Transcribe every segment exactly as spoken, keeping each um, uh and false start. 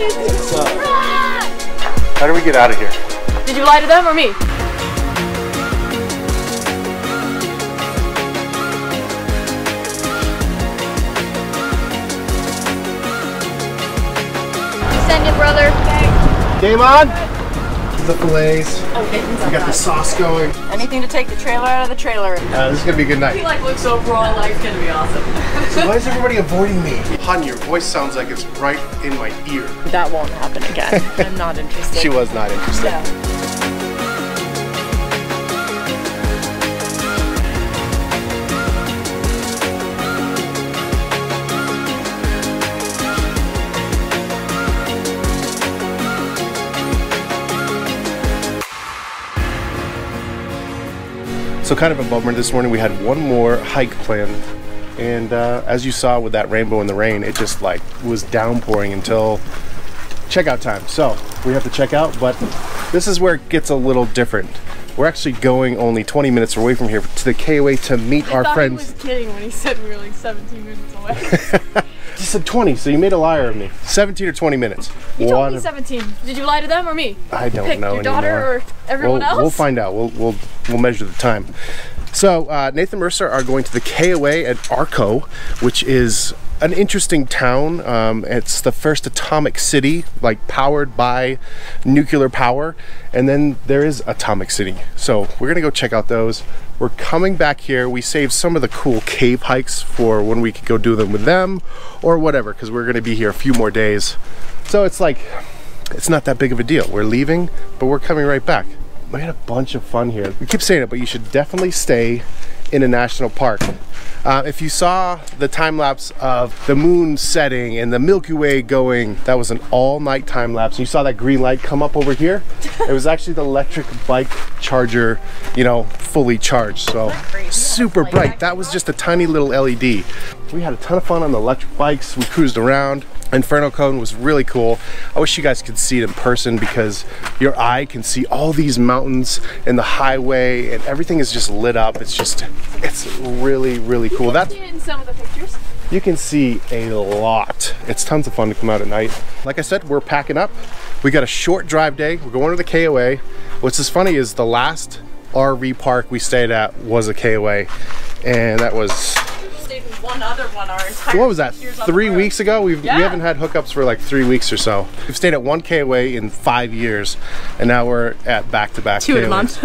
What's up? How do we get out of here? Did you lie to them or me? Send it, brother. Game on. The fillets. Okay. We got the sauce going. Anything to take the trailer out of the trailer. Uh, this is gonna be a good night. He like looks overall like it's gonna be awesome. So why is everybody avoiding me? Han, your voice sounds like it's right in my ear. That won't happen again. I'm not interested. She was not interested. Yeah. So kind of a bummer this morning. We had one more hike planned, and uh, as you saw with that rainbow in the rain, it just like was downpouring until checkout time. So we have to check out, but this is where it gets a little different. We're actually going only twenty minutes away from here to the K O A to meet I our friends. I was kidding when he said we were like seventeen minutes away. He said twenty, so you made a liar of me. seventeen or twenty minutes. You told One me seventeen. Did you lie to them or me? I don't Pick know your anymore. Daughter or everyone we'll, else? We'll find out. We'll we'll we'll measure the time. So uh, Nathan Mercer are going to the K O A at Arco, which is an interesting town. Um, it's the first atomic city, like powered by nuclear power. And then there is Atomic City. So we're gonna go check out those. We're coming back here. We saved some of the cool cave hikes for when we could go do them with them or whatever, because we're gonna be here a few more days. So it's like, it's not that big of a deal. We're leaving, but we're coming right back. We had a bunch of fun here. We keep saying it, but you should definitely stay in a national park. Uh, if you saw the time lapse of the moon setting and the Milky Way going, that was an all-night time lapse. You saw that green light come up over here. It was actually the electric bike charger, you know, fully charged. So super bright. That was just a tiny little L E D. We had a ton of fun on the electric bikes. We cruised around. Inferno Cone was really cool. I wish you guys could see it in person because your eye can see all these mountains and the highway and everything is just lit up. It's just, it's really, really cool. You can That's, see it in some of the pictures. You can see a lot. It's tons of fun to come out at night. Like I said, we're packing up. We got a short drive day. We're going to the K O A. What's just funny is the last R V park we stayed at was a K O A, and that was one other one our entire what was that three weeks ago we've, yeah. We haven't had hookups for like three weeks or so. We've stayed at one K O A in five years, and now we're at back-to-back two in a month.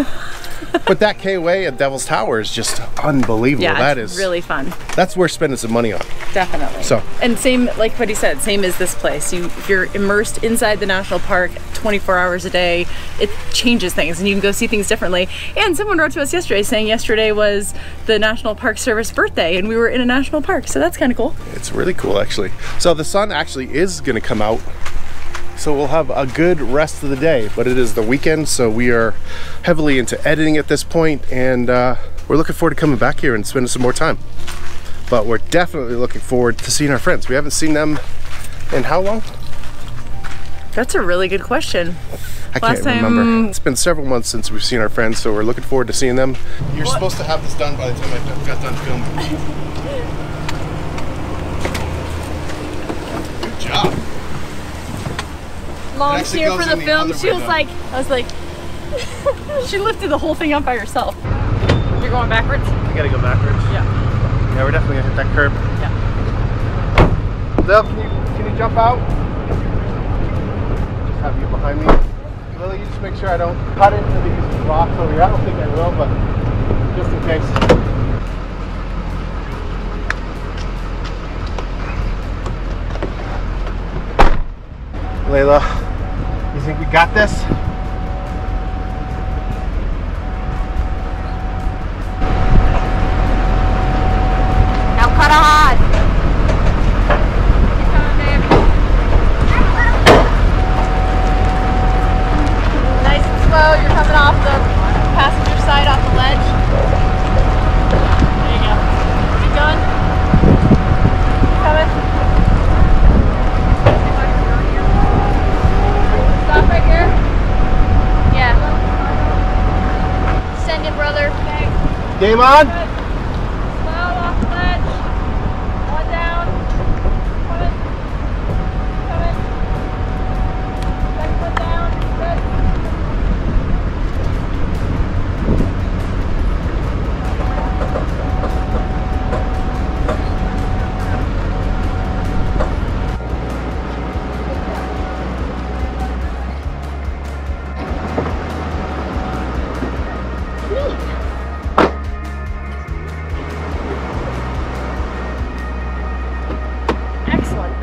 But that K O A at Devil's Tower is just unbelievable. Yeah, that is really fun. That's worth spending some money on, definitely. So, and same like what he said, same as this place, you if you're immersed inside the national park twenty-four hours a day, it changes things and you can go see things differently. And someone wrote to us yesterday saying yesterday was the National Park Service birthday and we were in a national park, so that's kind of cool. It's really cool actually. So the sun actually is going to come out, so we'll have a good rest of the day, but it is the weekend, so we are heavily into editing at this point, and uh, we're looking forward to coming back here and spending some more time. But we're definitely looking forward to seeing our friends. We haven't seen them in how long? That's a really good question. I Last can't remember. Time... It's been several months since we've seen our friends, so we're looking forward to seeing them. You're what? supposed to have this done by the time I got done filming. Good job. Long cheer for the, the film. She was like, I was like, she lifted the whole thing up by herself. You're going backwards? I gotta go backwards. Yeah. Yeah, we're definitely gonna hit that curb. Yeah. Lil, can you, can you jump out? Just have you behind me. Lily, you just make sure I don't cut into these rocks over here. I don't think I will, but just in case. Layla. You think we got this? Now cut hard. Keep coming, baby. Nice and slow. You're coming off the passenger side, off the ledge. There you go. You done? Coming. Game on. Good. Slow off the ledge. One down. Coming. Coming.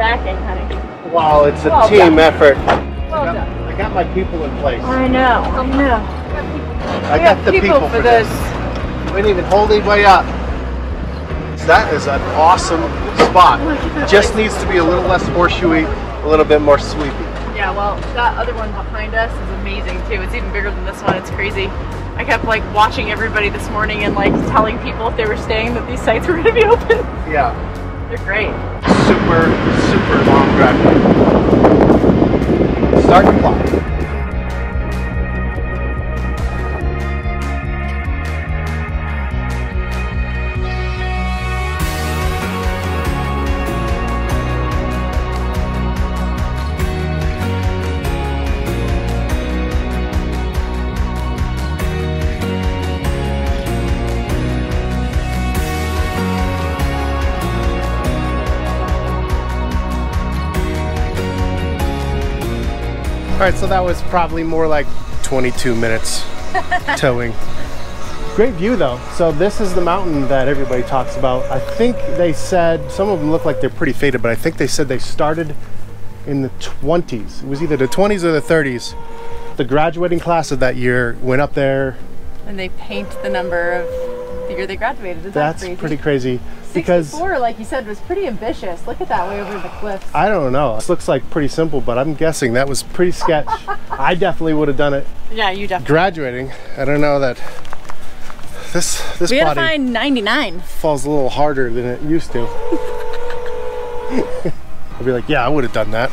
backing, honey. Wow, it's a well team done. effort. Well I, got, done. I got my people in place. I know. I know. I got the people, people for this. this. We didn't even hold anybody up. That is an awesome spot. It just needs to be a little less horseshoey, a little bit more sweepy. Yeah, well, that other one behind us is amazing too. It's even bigger than this one. It's crazy. I kept like watching everybody this morning and like telling people if they were staying that these sites were going to be open. Yeah. They're great. Super, super long drive. Start the clock. All right, so that was probably more like twenty-two minutes towing. Great view though. So this is the mountain that everybody talks about. I think they said, some of them look like they're pretty faded, but I think they said they started in the twenties. It was either the twenties or the thirties. The graduating class of that year went up there. And they paint the number of the year they graduated. Isn't That's that crazy? pretty crazy. Because sixty-four, like you said, was pretty ambitious. Look at that way over the cliffs. I don't know. This looks like pretty simple, but I'm guessing that was pretty sketch. I definitely would have done it. Yeah, you definitely. Graduating, I don't know that this this we body had to find ninety-nine. Falls a little harder than it used to. I'd be like, yeah, I would have done that.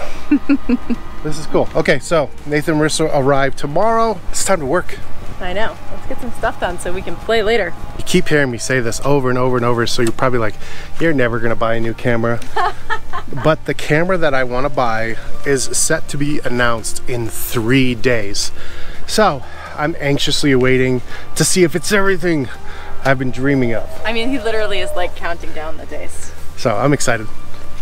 This is cool. Okay, so Nathan and Marissa arrive tomorrow. It's time to work. I know. Let's get some stuff done so we can play later. You keep hearing me say this over and over and over, so you're probably like, you're never gonna buy a new camera. But the camera that I wanna buy is set to be announced in three days. So I'm anxiously awaiting to see if it's everything I've been dreaming of. I mean, he literally is like counting down the days. So I'm excited.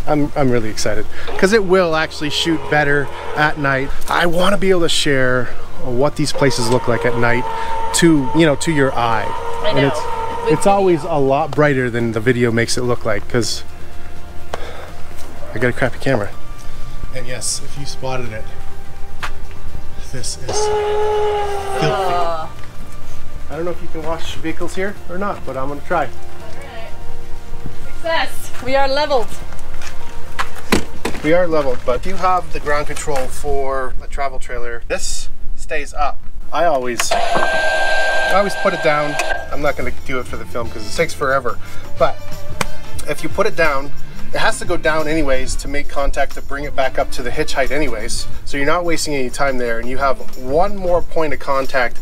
I'm, I'm really excited because it will actually shoot better at night. I want to be able to share what these places look like at night to, you know, to your eye. I know. And it's, it's always a lot brighter than the video makes it look like because I got a crappy camera. And yes, if you spotted it, this is filthy. Uh. I don't know if you can wash vehicles here or not, but I'm going to try. All right. Success. We are leveled. We are leveled, but if you have the ground control for a travel trailer, this stays up. I always, I always put it down. I'm not gonna do it for the film because it takes forever. But if you put it down, it has to go down anyways to make contact to bring it back up to the hitch height anyways. So you're not wasting any time there and you have one more point of contact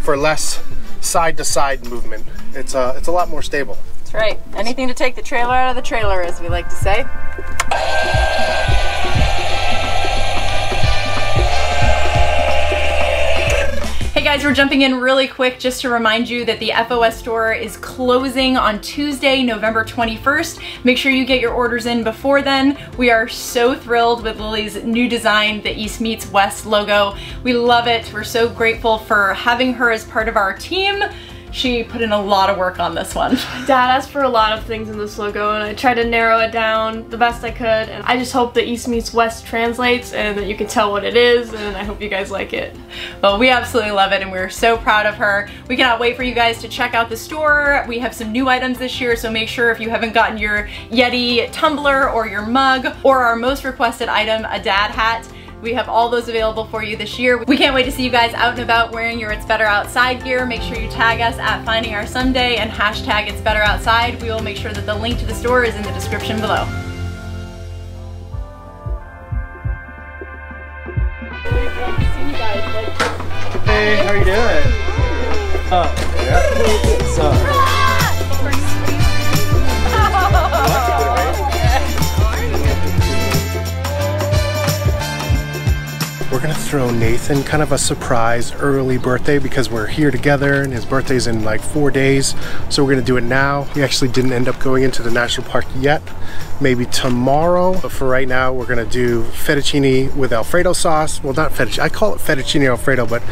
for less side to side movement. It's a, it's a lot more stable. That's right. Anything to take the trailer out of the trailer, as we like to say. Hey guys, we're jumping in really quick just to remind you that the F O S store is closing on Tuesday, November twenty-first. Make sure you get your orders in before then. We are so thrilled with Lily's new design, the East Meets West logo. We love it. We're so grateful for having her as part of our team. She put in a lot of work on this one. Dad asked for a lot of things in this logo and I tried to narrow it down the best I could, and I just hope that East Meets West translates and that you can tell what it is, and I hope you guys like it. Well, we absolutely love it and we're so proud of her. We cannot wait for you guys to check out the store. We have some new items this year, so make sure if you haven't gotten your Yeti tumbler or your mug or our most requested item, a dad hat, we have all those available for you this year. We can't wait to see you guys out and about wearing your It's Better Outside gear. Make sure you tag us at Finding Our Someday and hashtag It's Better Outside. We will make sure that the link to the store is in the description below. Hey, how are you doing? Oh, yeah. What's up? We're gonna throw Nathan kind of a surprise early birthday because we're here together and his birthday's in like four days. So we're gonna do it now. We actually didn't end up going into the national park yet. Maybe tomorrow, but for right now, we're gonna do fettuccine with Alfredo sauce. Well, not fettuccine, I call it fettuccine Alfredo, but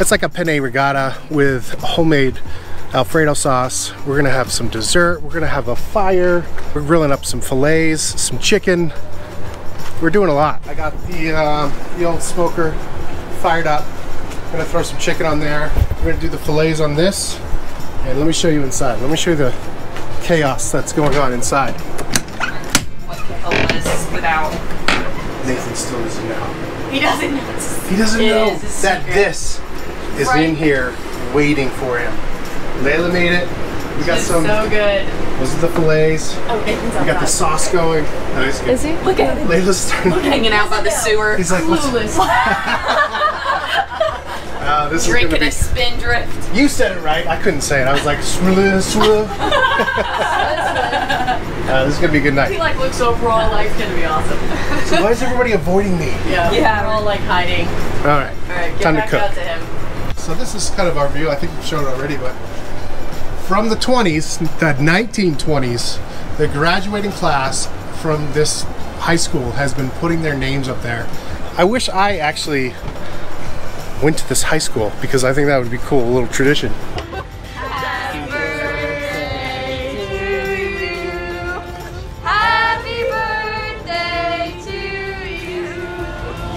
it's like a penne regatta with homemade Alfredo sauce. We're gonna have some dessert. We're gonna have a fire. We're grilling up some fillets, some chicken. we're doing a lot. I got the uh, the old smoker fired up. I'm gonna throw some chicken on there. We're gonna do the fillets on this, and let me show you inside. Let me show you the chaos that's going on inside. What the hell is without? Nathan still doesn't know. He doesn't know. He doesn't know that this is in here waiting for him. Layla made it. We got some. So good. Those are the fillets. Oh, Nathan's we got the sauce going. Nice. Is he? Look at him. Layla's starting hanging out by the sewer. He's like, what's Uh, this drinking a spin drift. You said it right. I couldn't say it. I was like, swirl, swirl. uh, This is gonna be a good night. He like looks over all like it's gonna be awesome. So why is everybody avoiding me? Yeah, yeah, we're all like hiding. All right, all right. Get time back to cook. Out to him. So this is kind of our view. I think we've shown it already, but from the twenties, the nineteen twenties, the graduating class from this high school has been putting their names up there. I wish I actually went to this high school because I think that would be cool, a little tradition. Happy birthday to you. Happy birthday to you. And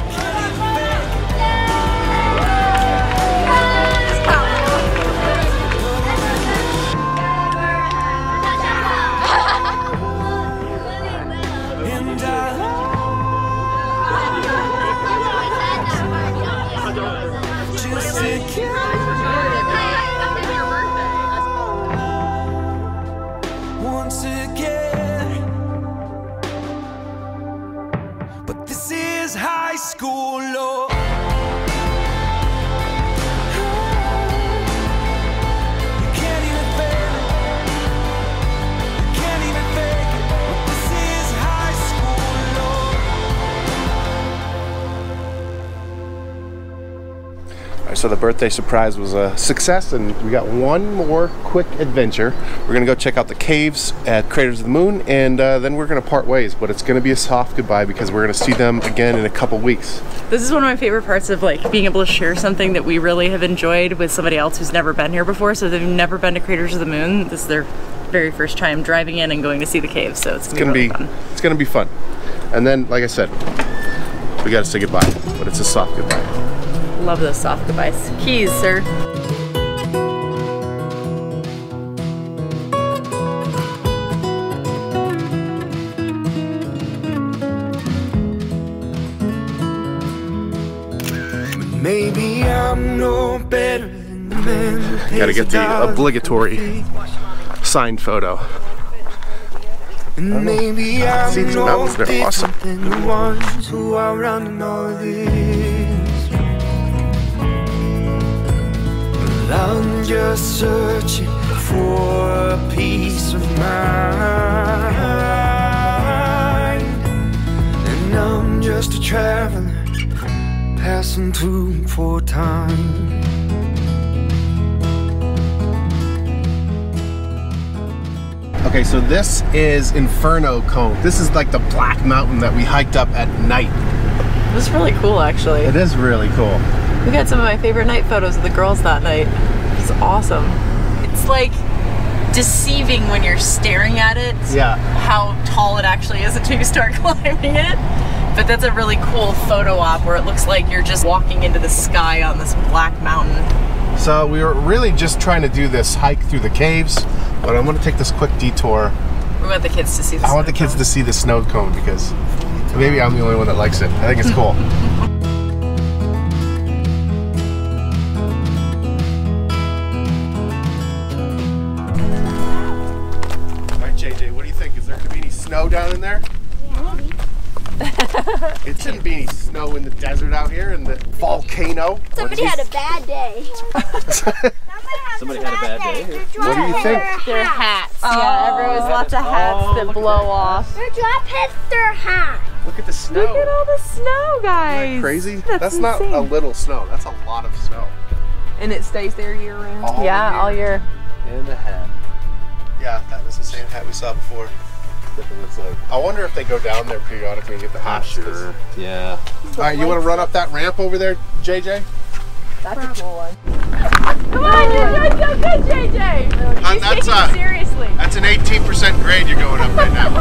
I just to once again, but this is high school love. So the birthday surprise was a success, and we got one more quick adventure. We're gonna go check out the caves at Craters of the Moon, and uh, then we're gonna part ways, but it's gonna be a soft goodbye because we're gonna see them again in a couple weeks. This is one of my favorite parts of like being able to share something that we really have enjoyed with somebody else who's never been here before. So they've never been to Craters of the Moon. This is their very first time driving in and going to see the caves, so it's gonna, it's gonna be, really be fun. It's gonna be fun. And then, like I said, we gotta say goodbye, but it's a soft goodbye. Love those soft goodbyes. Keys, sir. Maybe I'm no better than the man. Gotta get the obligatory signed photo. Maybe I'm see, these mountains, they're awesome. The ones who are running all this. I'm just searching for a peace of mind, and I'm just a traveler passing through for time. Okay, so this is Inferno Cone. This is like the black mountain that we hiked up at night. This is really cool, actually. It is really cool. We got some of my favorite night photos of the girls that night. It's awesome. It's like deceiving when you're staring at it. Yeah. How tall it actually is until you start climbing it. But that's a really cool photo op where it looks like you're just walking into the sky on this black mountain. So we were really just trying to do this hike through the caves, but I'm going to take this quick detour. We want the kids to see the I snow want the cone. kids to see the snow cone because maybe I'm the only one that likes it. I think it's cool. Down in there? Yeah. It shouldn't be any snow in the desert out here in the volcano. Somebody had a bad day. Somebody had a bad day. day. What do you think? Their hats. Oh, yeah, everyone's lots of hats oh, that blow off. Their drop hits their hat. Look at the snow. Look at all the snow, guys. Isn't that crazy? That's, that's not a little snow. That's a lot of snow. And it stays there year round? All yeah, year. all year. And a hat. Yeah, that was the same hat we saw before. Like. I wonder if they go down there periodically and get the hats. Sure. Yeah. All right, you want to run up that ramp over there, J J? That's a cool one. Come on, you're doing so good, J J. He's taking it seriously. That's an eighteen percent grade you're going up right now.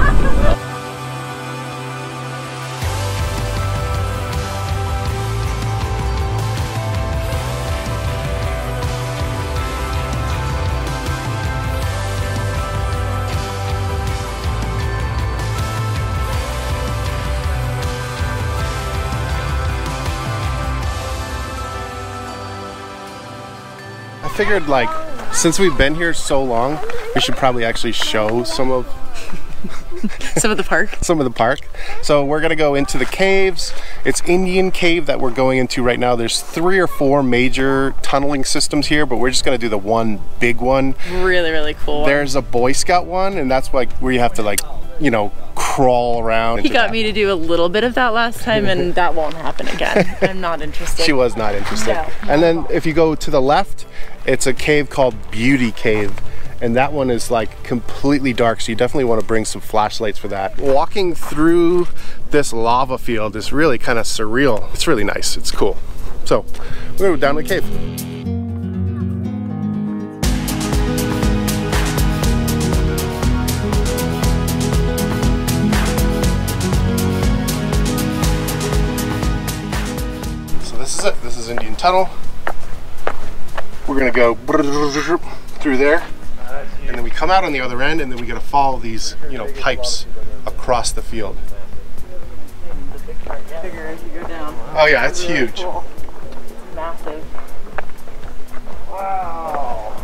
figured, like, since we've been here so long, we should probably actually show some of some of the park. Some of the park. So we're gonna go into the caves. It's Indian Cave that we're going into right now. There's three or four major tunneling systems here, but we're just gonna do the one big one. Really, really cool. There's a Boy Scout one, and that's like where you have to, like, you know, crawl around. He got that. me to do a little bit of that last time, and that won't happen again. I'm not interested. She was not interested. No, and then not. If you go to the left, it's a cave called Beauty Cave. And that one is like completely dark, so you definitely want to bring some flashlights for that. Walking through this lava field is really kind of surreal. It's really nice, it's cool. So we're gonna go down to the cave. So this is it, this is Indian Tunnel. We're gonna go through there. And then we come out on the other end, and then we got to follow these, you know, pipes across the field. Oh yeah, it's huge. Massive. Wow.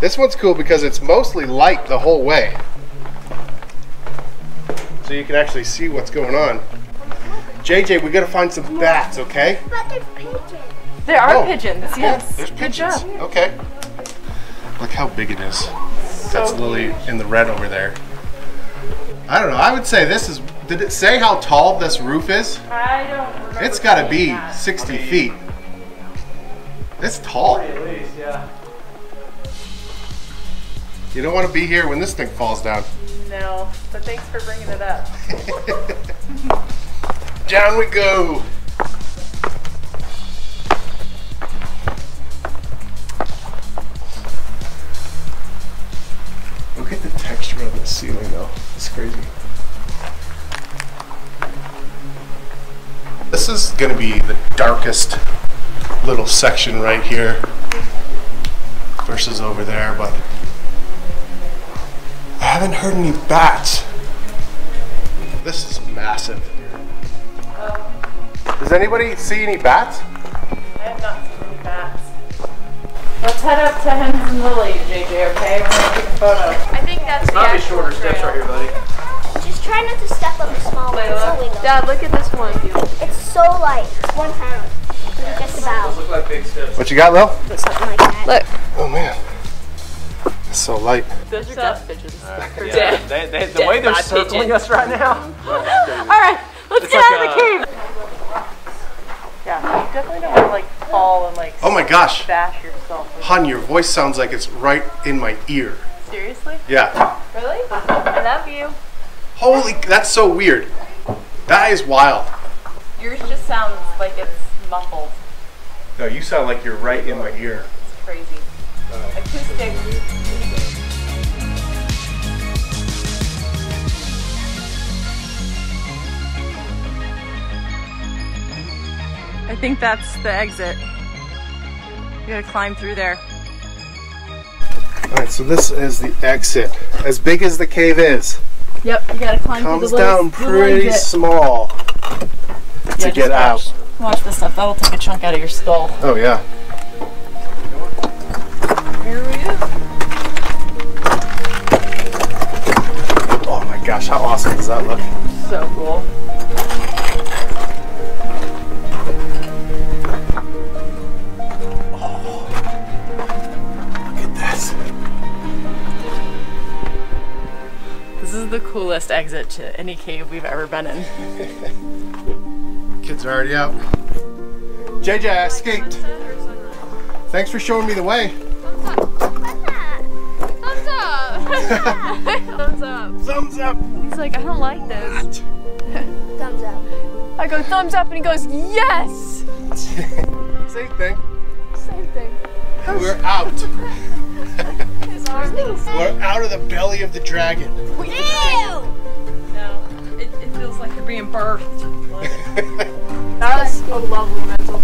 This one's cool because it's mostly light the whole way, so you can actually see what's going on. J J, we got to find some bats, okay? But there's pigeons. There are oh, pigeons, yes. There's pigeons. Good job. Okay. Look how big it is. So that's Lily in the red over there. I don't know. I would say this is. Did it say how tall this roof is? I don't remember. It's got to be that. sixty okay. feet. It's tall. At least, yeah. You don't want to be here when this thing falls down. No, but thanks for bringing it up. Down we go. Look at the texture of the ceiling though, it's crazy. This is gonna be the darkest little section right here versus over there, but I haven't heard any bats. This is massive. Does anybody see any bats? I have not seen any bats. Let's head up to Hens and Lily, J J, okay? We're gonna take a photo. I think that's the actual shorter trail. Steps right here, buddy. Just try not to step on the small ones. So Dad, look at this one. It's so light. It's one pound. Yes. Just about. Look like big steps. What you got, Lil? Something like that. Look. Oh, man. It's so light. Those are death pigeons. Uh, yeah. they, they, the death way they're circling pigeon. us right now. All right, let's it's get like out of the cave. Yeah, you definitely don't want to like fall and like. Oh my gosh! Bash yourself. Han, your voice sounds like it's right in my ear. Seriously? Yeah. Really? I love you. Holy, that's so weird. That is wild. Yours just sounds like it's muffled. No, you sound like you're right in my ear. It's crazy. Uh, Acoustic. I think that's the exit. You gotta climb through there. All right, so this is the exit. As big as the cave is. Yep, you gotta climb through the little down pretty small yeah, to get watch, out. Watch this stuff, that'll take a chunk out of your skull. Oh yeah. Here we go. Oh my gosh, how awesome does that look? So cool. The coolest exit to any cave we've ever been in. Kids are already out. J J, I escaped. Thanks for showing me the way. Thumbs up. What's that? Thumbs up. Thumbs up. Thumbs up. He's like, I don't like this. Thumbs up. I go thumbs up and he goes, yes. Same thing. Same thing. We're out. We're out of the belly of the dragon. Ew! No, it, it feels like you're being birthed. That was a lovely mental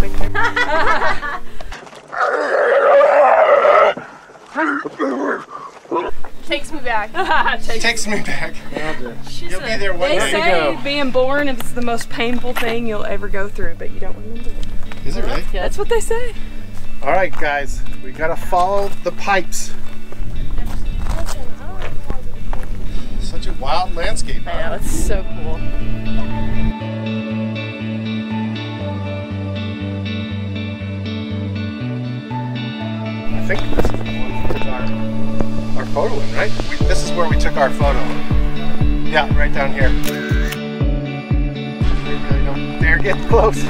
picture. Takes me back. Takes, Takes me back. You'll be there one day. They say being born is the most painful thing you'll ever go through, but you don't remember it. Is it really? Yeah, that's what they say. All right, guys, we gotta follow the pipes. Such a wild landscape. I know, it's so cool. I think this is the one we took our, our photo in, right? We, this is where we took our photo. Yeah, right down here. They really don't dare get close.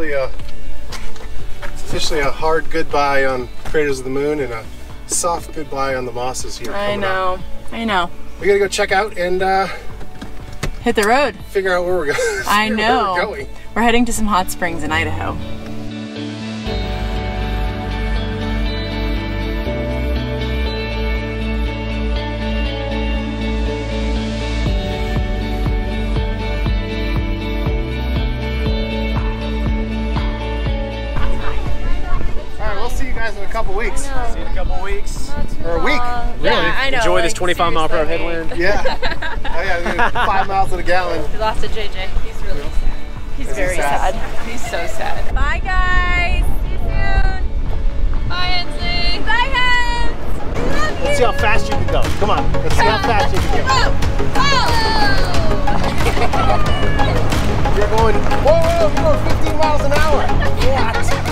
A, it's officially a hard goodbye on Craters of the Moon and a soft goodbye on the mosses here. I know, up. I know. We gotta go check out and uh, hit the road. Figure out where we're going. I know. Where we're going. We're heading to some hot springs in Idaho. In a couple weeks. See you in a couple weeks. Or a week. Long. Really? Yeah, I know. Enjoy like, this twenty-five mile per hour headwind. Yeah. Oh yeah, five miles in a gallon. We lost to J J. He's really yeah. sad. He's That's very sad. sad. He's so sad. Bye guys. See you soon. Bye Hensley. Bye Hens. Let's see how fast you can go. Come on. Let's see how fast you can go. Oh. You're going, whoa, whoa, you're going fifteen miles an hour. What? Bye guys.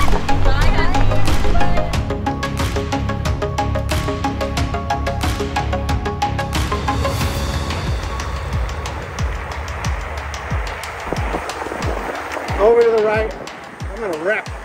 Over to the right, I'm gonna wrap.